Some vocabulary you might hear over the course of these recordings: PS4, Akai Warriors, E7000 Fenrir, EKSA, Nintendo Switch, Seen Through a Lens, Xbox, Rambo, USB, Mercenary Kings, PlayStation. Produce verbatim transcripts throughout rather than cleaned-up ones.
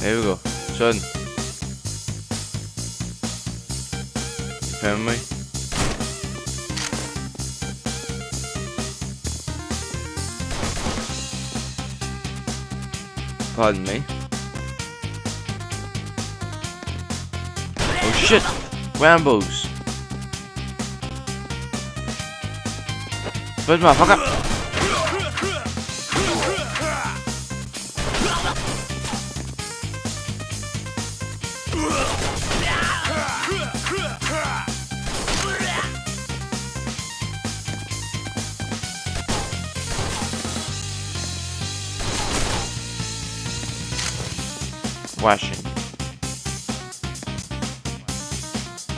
There we go. Son. You found me? Pardon me. Oh shit! Rambo's! Where's my fuck up? Washing.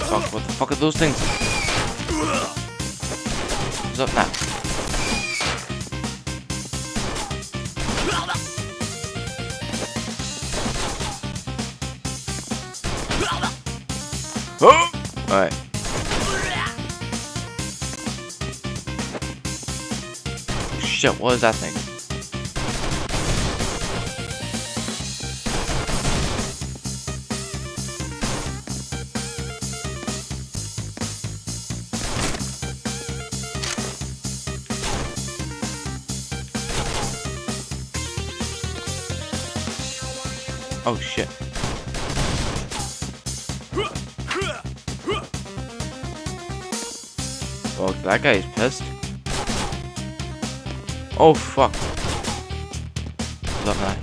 Fuck, what the fuck are those things? What's up now? Oh! Alright. Shit, what is that thing? Oh shit. Well, that guy is pissed. Oh fuck. Love that.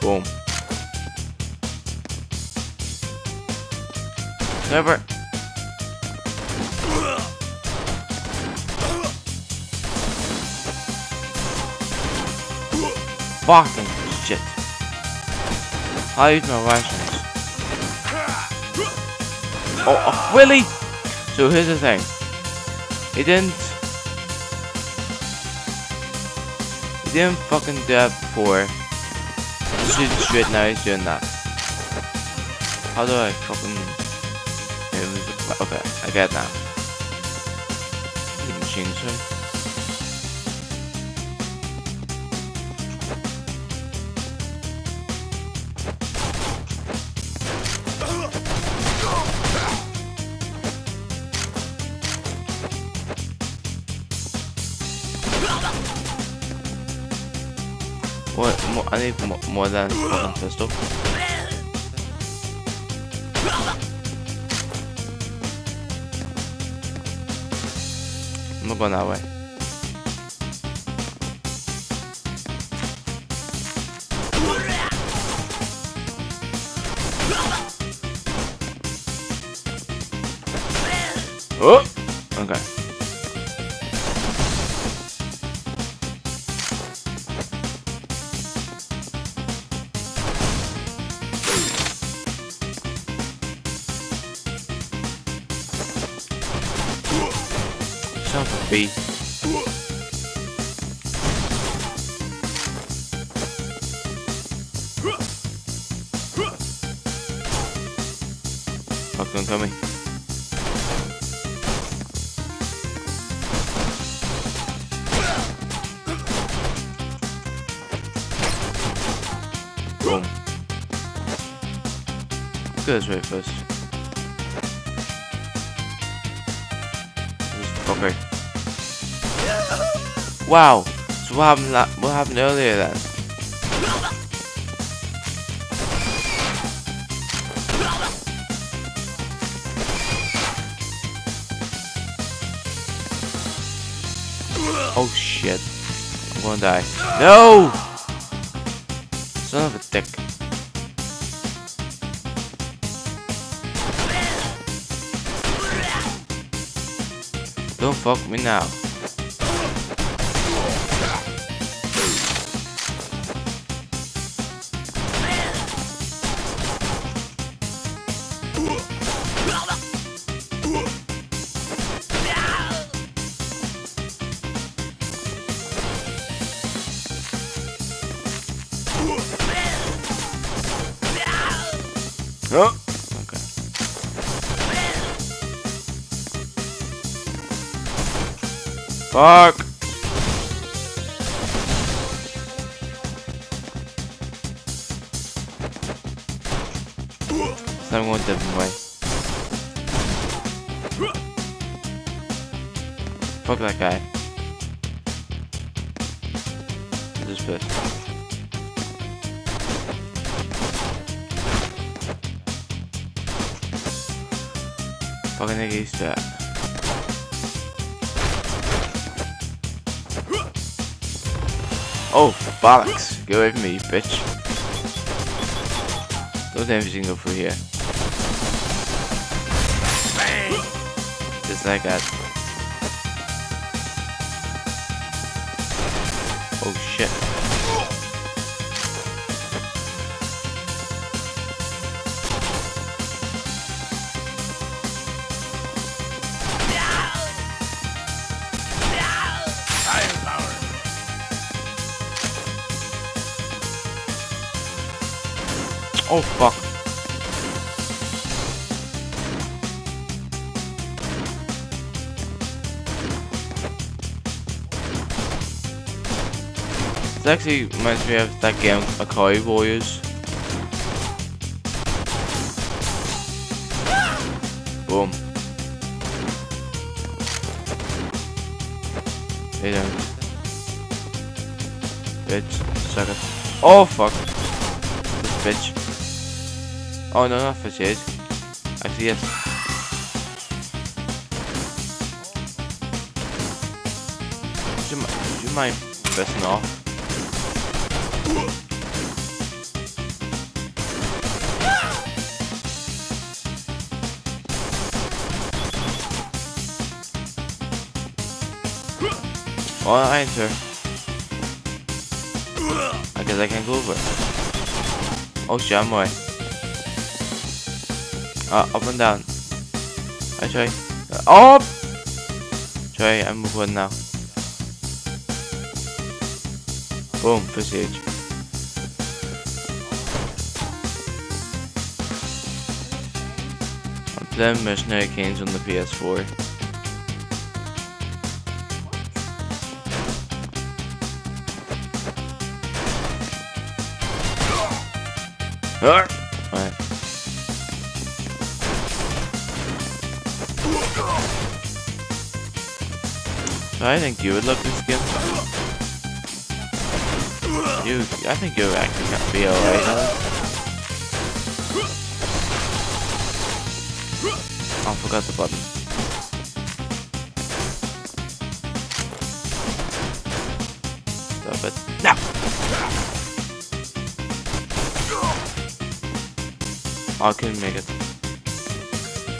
Boom. Never. Fucking shit. I use my rations. Oh, oh, really? So here's the thing. He didn't. He didn't fucking do that before. He's shooting straight now, he's doing that. How do I fucking. Okay, I get it now. You can change him. What? More, I need more, more than a pistol. I'm not going that way. Oh! Okay. B. Fuck, don't tell me. Boom. Let's go this way first. Okay. Wow, so what happened, that, what happened earlier then? Oh shit, I'm gonna die. No! Son of a dick. Don't fuck me now. Oh, okay. Fuck. I'm going a different way. Fuck that guy. This fish. Fucking nigga, he's fat. Oh, bollocks. Get away from me, you bitch. Those damage you can go through here. Just like that. Oh shit. Oh fuck. It actually reminds me of that game, Akai Warriors. Boom. They don't. Bitch, suck it. Oh fuck. This bitch. Oh no, not fish, it is. Actually, yes. Would you, would you mind pissing off? Well, I enter. I guess I can go over. Oh shit, I'm away. Uh, up and down. I try. Uh, up! Try, I'm moving now. Boom, first stage. I'm playing Mercenary Kings on the P S four. Alright. I think you would love this game. You, I think you actually can't be alright. Huh? Oh, I forgot the button. Stop it. No! I couldn't make it.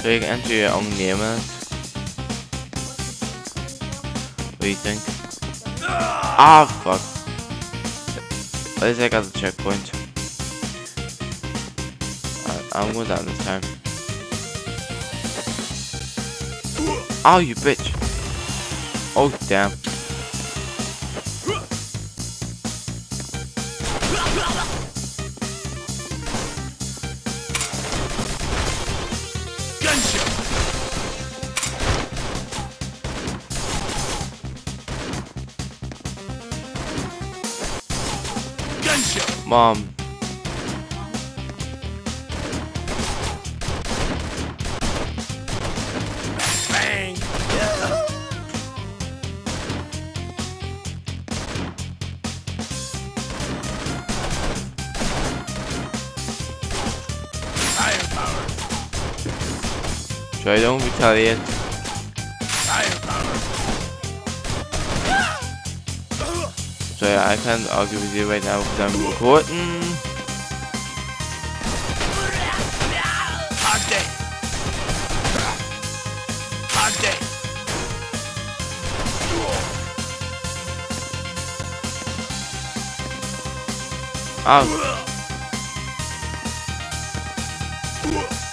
So you can enter your own name in it. What do you think? Ah, fuck. At least I got the checkpoint. Alright, I'm going down this time. Oh, you bitch. Oh, damn. Mom. Bang. Yeah. Firepower. So I don't retaliate. Firepower. So yeah, I can't argue with you right now because I'm recording. Hot day. Hot day. Out.